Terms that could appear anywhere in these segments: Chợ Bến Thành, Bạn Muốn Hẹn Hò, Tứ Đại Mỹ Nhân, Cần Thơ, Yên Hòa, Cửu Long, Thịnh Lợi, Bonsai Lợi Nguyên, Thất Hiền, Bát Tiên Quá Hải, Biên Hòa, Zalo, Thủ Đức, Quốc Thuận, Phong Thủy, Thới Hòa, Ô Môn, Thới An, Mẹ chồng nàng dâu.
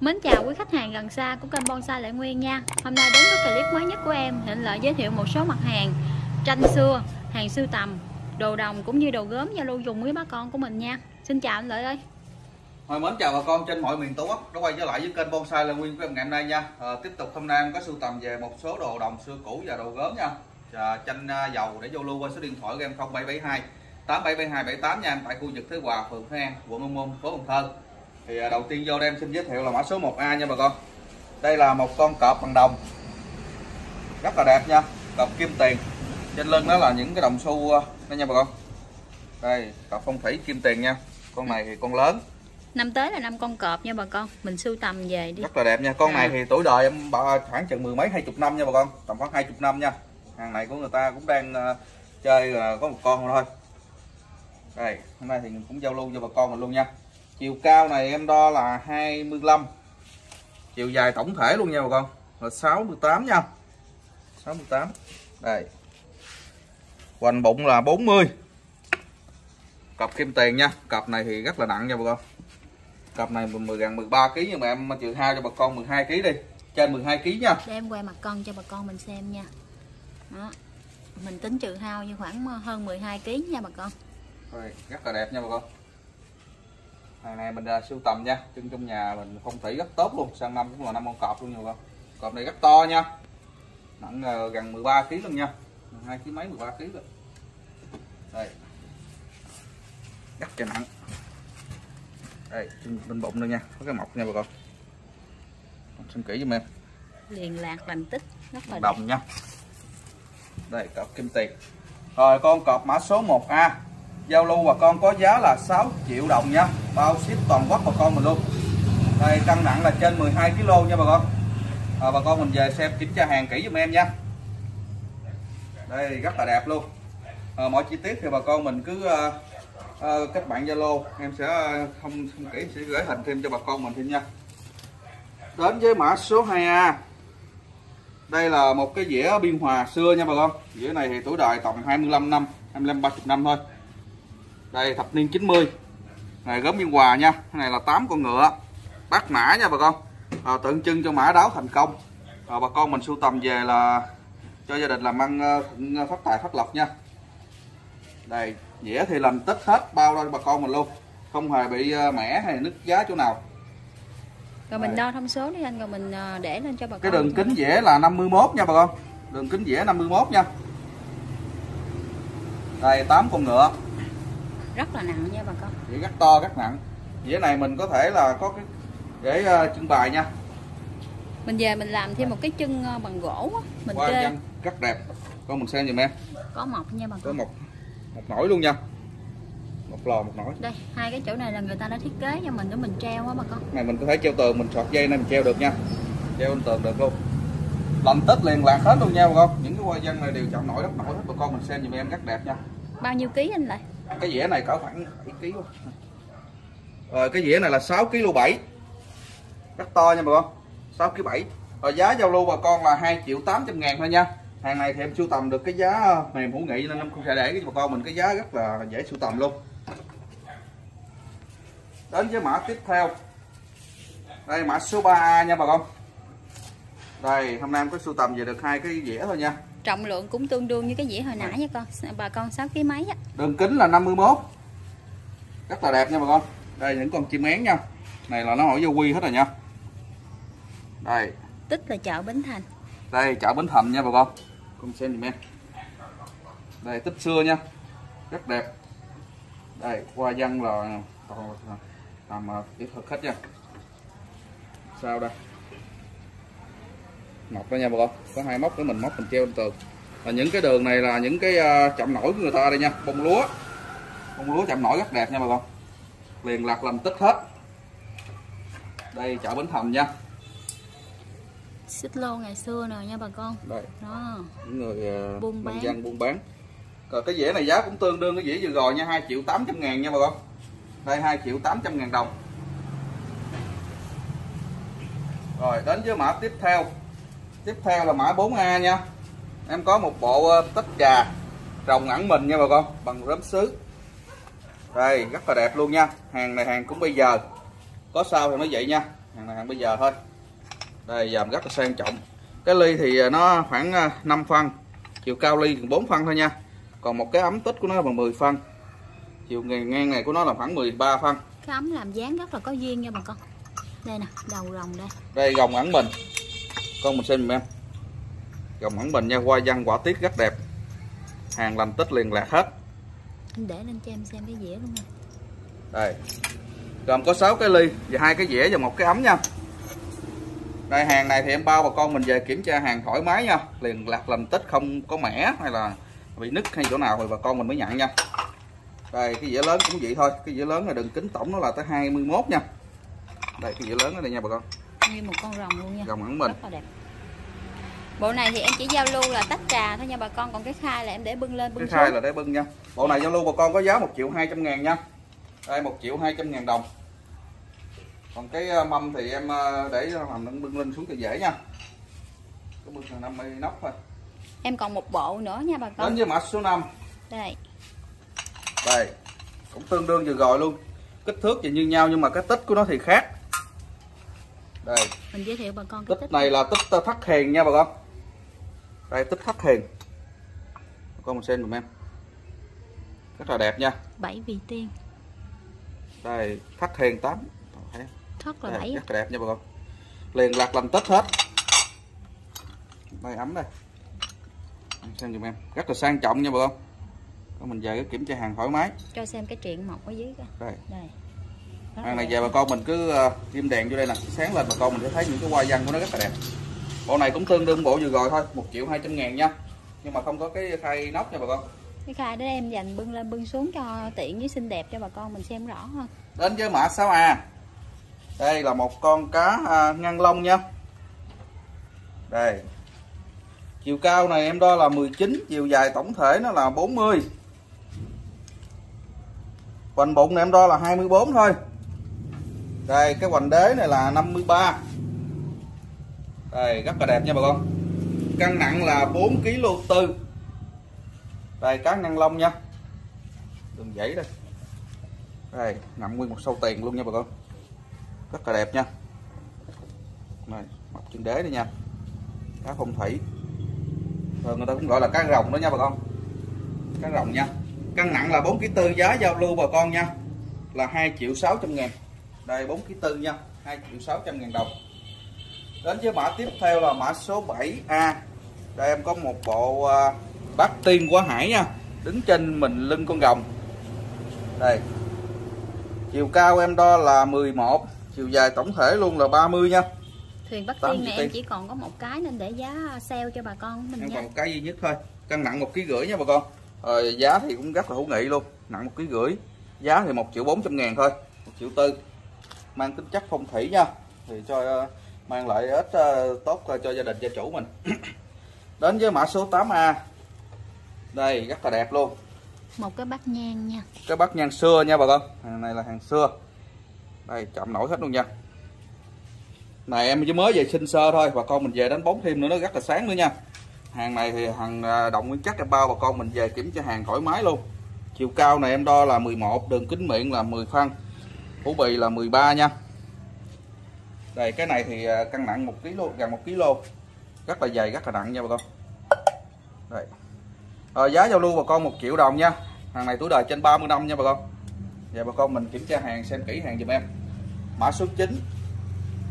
Mến chào quý khách hàng gần xa của kênh Bonsai Lợi Nguyên nha. Hôm nay đến với clip mới nhất của em, Thịnh Lợi giới thiệu một số mặt hàng tranh xưa, hàng sưu tầm, đồ đồng cũng như đồ gốm giao lưu dùng với bà con của mình nha. Xin chào anh Lợi ơi. Thôi mến chào bà con trên mọi miền Tổ quốc đã quay trở lại với kênh Bonsai Lợi Nguyên của em ngày hôm nay nha. Tiếp tục hôm nay em có sưu tầm về một số đồ đồng xưa cũ và đồ gốm nha. Tranh dầu để giao lưu qua số điện thoại của em 0772 877278 nha em, tại khu vực Thới Hòa, phường Thới An, quận Ô Môn, phố Cần Thơ. Thì đầu tiên vô đem xin giới thiệu là mã số 1A nha bà con. Đây là một con cọp bằng đồng rất là đẹp nha, cọp kim tiền. Trên lưng đó là những cái đồng xu đây nha bà con. Đây, cọp phong thủy kim tiền nha. Con này thì con lớn, năm tới là năm con cọp nha bà con, mình sưu tầm về đi. Rất là đẹp nha. Con này thì tuổi đời em khoảng chừng mười mấy 20 năm nha bà con, tầm khoảng 20 năm nha. Hàng này của người ta cũng đang chơi có một con thôi. Đây, hôm nay thì mình cũng giao lưu cho bà con mình luôn nha. Chiều cao này em đo là 25. Chiều dài tổng thể luôn nha bà con là 68 nha, 68. Đây, hoành bụng là 40. Cặp kim tiền nha. Cặp này thì rất là nặng nha bà con. Cặp này gần 13 kg, nhưng mà em trừ 2 cho bà con 12 kg đi, trên 12 kg nha. Để em quay mặt con cho bà con mình xem nha. Đó, mình tính trừ hao như khoảng hơn 12 kg nha bà con. Rồi, rất là đẹp nha bà con. Hàng này mình sưu tầm nha, chân trong nhà mình phong thủy rất tốt luôn, sang năm cũng là năm con cọp luôn nha bà con. Cọp này rất to nha, nặng gần 13 kg luôn nha, 12 kg mấy 13 kg luôn. Đây, rất là nặng. Đây, bên bụng luôn nha, có cái mọc nha bà con. Xem kỹ giùm em. Liền lạc lành tích, rất là đồng đẹp nha. Đây, cọp kim tiền. Rồi con cọp mã số 1A giao lưu bà con có giá là 6 triệu đồng nha, bao ship toàn quốc bà con mình luôn. Đây, cân nặng là trên 12 kg nha bà con. Bà con mình về xem kiểm tra hàng kỹ giùm em nha. Đây, rất là đẹp luôn. Mọi chi tiết thì bà con mình cứ kết bạn Zalo, em sẽ không kỹ sẽ gửi hình thêm cho bà con mình thêm nha. Đến với mã số 2A. Đây là một cái dĩa Biên Hòa xưa nha bà con. Dĩa này thì tuổi đời tầm 25 năm, 25 30 năm thôi. Đây, thập niên 90. Này gốm Yên Hòa nha. Cái này là 8 con ngựa bát mã nha bà con. Tượng trưng cho mã đáo thành công. Bà con mình sưu tầm về là cho gia đình làm ăn phát tài phát lộc nha. Đây, dĩa thì làm tích hết bao ra bà con mình luôn, không hề bị mẻ hay nứt giá chỗ nào. Rồi mình đo thông số đi anh, rồi mình để lên cho bà con. Cái đường kính dĩa là 51 nha bà con. Đường kính dĩa 51 nha. Đây, 8 con ngựa. Rất là nặng nha bà con. Dĩa rất to, rất nặng. Dĩa này mình có thể là có cái để trưng bày nha. Mình về mình làm thêm một cái chân bằng gỗ á, mình chơi rất đẹp. Con mình xem giùm em. Có mọc nha bà con. Có một nổi luôn nha. Một lò một nổi. Đây, hai cái chỗ này là người ta đã thiết kế cho mình để mình treo á bà con. Này mình có thể treo tường, mình sọt dây này mình treo được nha. Treo lên tường được luôn. Lạnh tích liền lạc hết luôn nha bà con. Những cái hoa văn này đều chọn nổi rất nổi hết bà con, mình xem giùm em rất đẹp nha. Bao nhiêu ký anh Lợi? Cái dĩa này có khoảng 7 kg. Rồi cái dĩa này là 6,7 kg. Rất to nha bà con, 6,7 kg. Rồi giá giao lưu bà con là 2.800.000 thôi nha. Hàng này thì em sưu tầm được cái giá mềm hữu nghị nên em cũng sẽ để cái bà con mình cái giá rất là dễ sưu tầm luôn. Đến với mã tiếp theo. Đây, mã số 3A nha bà con. Đây, hôm nay em có sưu tầm về được hai cái dĩa thôi nha. Trọng lượng cũng tương đương như cái dĩa hồi nãy nha con, bà con 6 kg mấy á. Đường kính là 51. Rất là đẹp nha bà con. Đây, những con chim én nha. Này là nó hỏi vô quy hết rồi nha. Đây, tích là chợ Bến Thành. Đây, chợ Bến Thành nha bà con. Con xem giùm em. Đây, tích xưa nha. Rất đẹp. Đây, hoa văn là làm kỹ thuật hết nha. Sao đây? Mọc đó nha bà con, có hai móc để mình móc mình treo lên tường. Và những cái đường này là những cái chạm nổi của người ta đây nha. Bông lúa, bông lúa chạm nổi rất đẹp nha bà con, liền lạc làm tích hết. Đây, chợ Bến Thành nha, xích lô ngày xưa nè nha bà con. Đây, đó, những người buôn bán. Còn cái dĩa này giá cũng tương đương cái dĩa vừa rồi nha, 2.800.000 nha bà con. Đây, 2.800.000 đồng. Rồi đến với mã tiếp theo. Tiếp theo là mã 4A nha. Em có một bộ tách trà trồng ẩn mình nha bà con, bằng gốm sứ. Đây, rất là đẹp luôn nha. Hàng này hàng cũng bây giờ. Có sao thì mới vậy nha. hàng này hàng bây giờ thôi. Đây dòm rất là sang trọng. Cái ly thì nó khoảng 5 phân, chiều cao ly 4 phân thôi nha. Còn một cái ấm tích của nó bằng 10 phân. Chiều ngang này của nó là khoảng 13 phân. Cái ấm làm dáng rất là có duyên nha bà con. Đây nè, đầu rồng đây. Đây rồng ẩn bình. Con mình xem em. Rồng ẩn bình nha, hoa văn quả tiết rất đẹp. Hàng làm tích liền lạc hết. Anh để lên cho em xem cái dĩa luôn nè. Đây. Gồm có 6 cái ly và 2 cái dĩa và 1 cái ấm nha. Đây hàng này thì em bao bà con mình về kiểm tra hàng thoải mái nha. Liền lạc làm tích không có mẻ hay là bị nứt hay chỗ nào thì bà con mình mới nhận nha. Đây cái dĩa lớn cũng vậy thôi. Cái dĩa lớn là đừng kính tổng nó là tới 21 nha. Đây cái dĩa lớn ở đây nha bà con. Nguyên một con rồng luôn nha. Rồng ẩn mình. Rất là đẹp. Bộ này thì em chỉ giao lưu là tách trà thôi nha bà con. Còn cái khai là em để bưng lên bưng xuống. Cái khai là để bưng nha. Bộ này giao lưu bà con có giá 1.200.000 nha. Đây 1.200.000 đồng. Còn cái mâm thì em để hầm bưng lên xuống cho dễ nha. Có bưng là 50 nóc thôi. Em còn một bộ nữa nha bà con. Đến với mã số 5. Đây. Đây. Cũng tương đương vừa rồi luôn. Kích thước thì như nhau nhưng mà cái tích của nó thì khác. Đây. Mình giới thiệu bà con cái tích này là tích Thất Hiền nha bà con. Đây tích Thất Hiền. Bà con mình xem dùm em. Rất là đẹp nha. 7 vị tiên. Đây Thất Hiền 8. Thất là 7. Rất là đẹp nha bà con. Liền lạc làm tích hết. Đây ấm đây. Xem dùm em. Rất là sang trọng nha bà con. Mình về kiểm tra hàng thoải mái. Cho xem cái triện mọc ở dưới kìa. Đây. Đây. Hàng này về bà con mình cứ ghim đèn vô đây nè, sáng lên bà con mình sẽ thấy những cái hoa văn của nó rất là đẹp. Bộ này cũng tương đương bộ vừa rồi thôi, 1.200.000 nha. Nhưng mà không có cái khai nóc nha bà con. Cái khai đó em dành bưng lên bưng xuống cho tiện với xinh đẹp cho bà con mình xem rõ hơn. Đến với mã 6A. Đây là một con cá ngăn lông nha. Đây. Chiều cao này em đo là 19, chiều dài tổng thể nó là 40. Hoành bụng này em đo là 24 thôi. Đây cái hoành đế này là 53. Đây rất là đẹp nha bà con. Cân nặng là 4,4 kg. Đây cá ngăn lông nha. Đường dãy đây. Đây nằm nguyên một sâu tiền luôn nha bà con. Rất là đẹp nha. Này mặt chân đế đây nha. Cá phong thủy. Rồi người ta cũng gọi là cá rồng đó nha bà con. Cá rồng nha. Cân nặng là 4,4 kg, giá giao lưu bà con nha. Là 2.600.000. Đây 4,4 kg nha, 2.600.000 đồng. Đến với mã tiếp theo là mã số 7A. Đây em có một bộ Bát Tiên Quá Hải nha. Đứng trên mình lưng con rồng. Đây. Chiều cao em đo là 11, chiều dài tổng thể luôn là 30 nha. Thuyền Bát Tiên này em chỉ còn có một cái nên để giá sale cho bà con mình em nha. Còn một cái duy nhất thôi. Cân nặng 1,5 kg nha bà con. Rồi giá thì cũng rất là hữu nghị luôn, nặng 1,5 kg. Giá thì 1.400.000 thôi, 1.400.000. Mang tính chất phong thủy nha. Thì cho mang lại ít tốt cho gia đình gia chủ mình. Đến với mã số 8A. Đây rất là đẹp luôn. Một cái bát nhang nha. Cái bát nhang xưa nha bà con. Hàng này là hàng xưa. Đây chậm nổi hết luôn nha. Này em chỉ mới về sinh sơ thôi. Bà con mình về đánh bóng thêm nữa nó rất là sáng nữa nha. Hàng này thì hàng động nguyên chất em bao bà con mình về kiểm tra hàng thoải mái luôn. Chiều cao này em đo là 11, đường kính miệng là 10 phân. Hũ bì là 13 nha. Đây cái này thì cân nặng 1 kg, gần 1 kg. Rất là dày, rất là nặng nha bà con. Đây. Giá giao lưu bà con 1 triệu đồng nha. Hàng này tuổi đời trên 30 năm nha bà con. Vậy bà con mình kiểm tra hàng xem kỹ hàng giùm em. Mã số 9.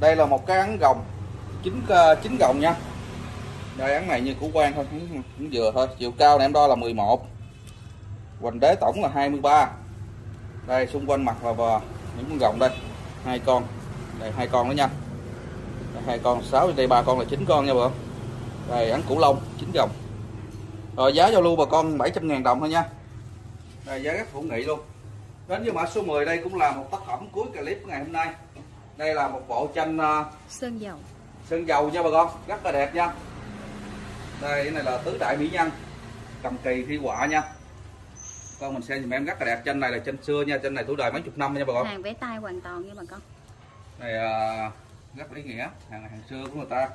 Đây là một cái ấn gồng 9 gồng nha. Đây ấn này như củ quan thôi, cũng vừa thôi. Chiều cao này em đo là 11. Hoành đế tổng là 23. Đây xung quanh mặt là vò những con rồng đây, 2 con. Đây 2 con nữa nha. Đây 2 con 6, đây 3 con là 9 con nha bà con. Đây ấn Cửu Long 9 rồng. Rồi giá giao lưu bà con 700.000 đồng thôi nha. Đây giá rất hữu nghị luôn. Đến với mã số 10. Đây cũng là một tác phẩm cuối clip ngày hôm nay. Đây là một bộ tranh sơn dầu. Sơn dầu nha bà con, rất là đẹp nha. Đây cái này là Tứ Đại Mỹ Nhân, cầm kỳ thi họa nha. Con mình xem dùm em, rất là đẹp. Trên này là trên xưa nha, trên này tuổi đời mấy chục năm nha bà con. Hàng vẽ tay hoàn toàn nha bà con. Này rất là ý nghĩa, hàng xưa của người ta.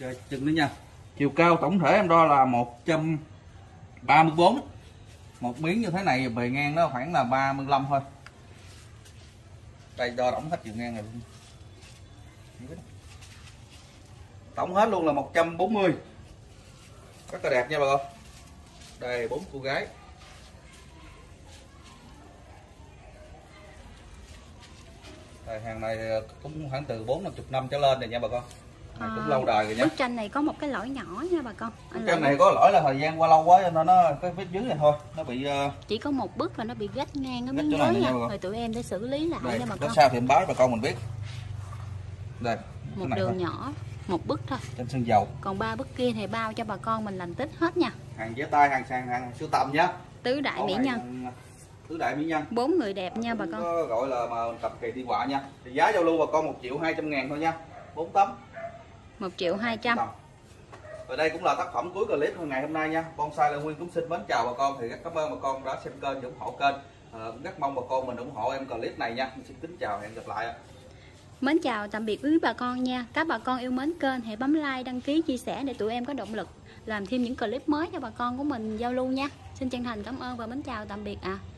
Chơi chân nữa nha. Chiều cao tổng thể em đo là 134. Một miếng như thế này bề ngang nó khoảng là 35 thôi. Đây đo tổng hết chiều ngang này. Tổng hết luôn là 140. Rất là đẹp nha bà con. Đây 4 cô gái. Đây, hàng này cũng khoảng từ 4-50 năm trở lên rồi nha bà con. Này cũng lâu đời rồi nha. Bức tranh này có một cái lỗi nhỏ nha bà con. Bức tranh này có lỗi là thời gian qua lâu quá cho nên nó cái vết dưới này thôi, nó bị chỉ có một bức là nó bị rách ngang cái miếng lưới nha. Rồi tụi em để xử lý lại đây, nha bà con. Sao thì em báo bà con mình biết. Đây, một đường thôi. Nhỏ, một bức thôi. Trên sơn dầu. Còn ba bức kia thì bao cho bà con mình làm tích hết nha. Hàng giấy tay, hàng sàn, hàng sưu tầm nha. Tứ đại mỹ nhân. Tứ đại mỹ nhân. 4 người đẹp nha bà con. Gọi là mà tập kỳ đi quả nha. Thì giá giao lưu bà con 1.200.000 thôi nha. 4 tấm. 1.200.000. Và đây cũng là tác phẩm cuối clip ngày hôm nay nha. Bonsai Lợi Nguyên cũng xin mến chào bà con. Thì rất cảm ơn bà con đã xem kênh và ủng hộ kênh. Rất mong bà con mình ủng hộ em clip này nha. Mình xin kính chào hẹn gặp lại. Mến chào tạm biệt quý bà con nha. Các bà con yêu mến kênh hãy bấm like, đăng ký, chia sẻ để tụi em có động lực làm thêm những clip mới cho bà con của mình giao lưu nha. Xin chân thành cảm ơn và mến chào tạm biệt ạ.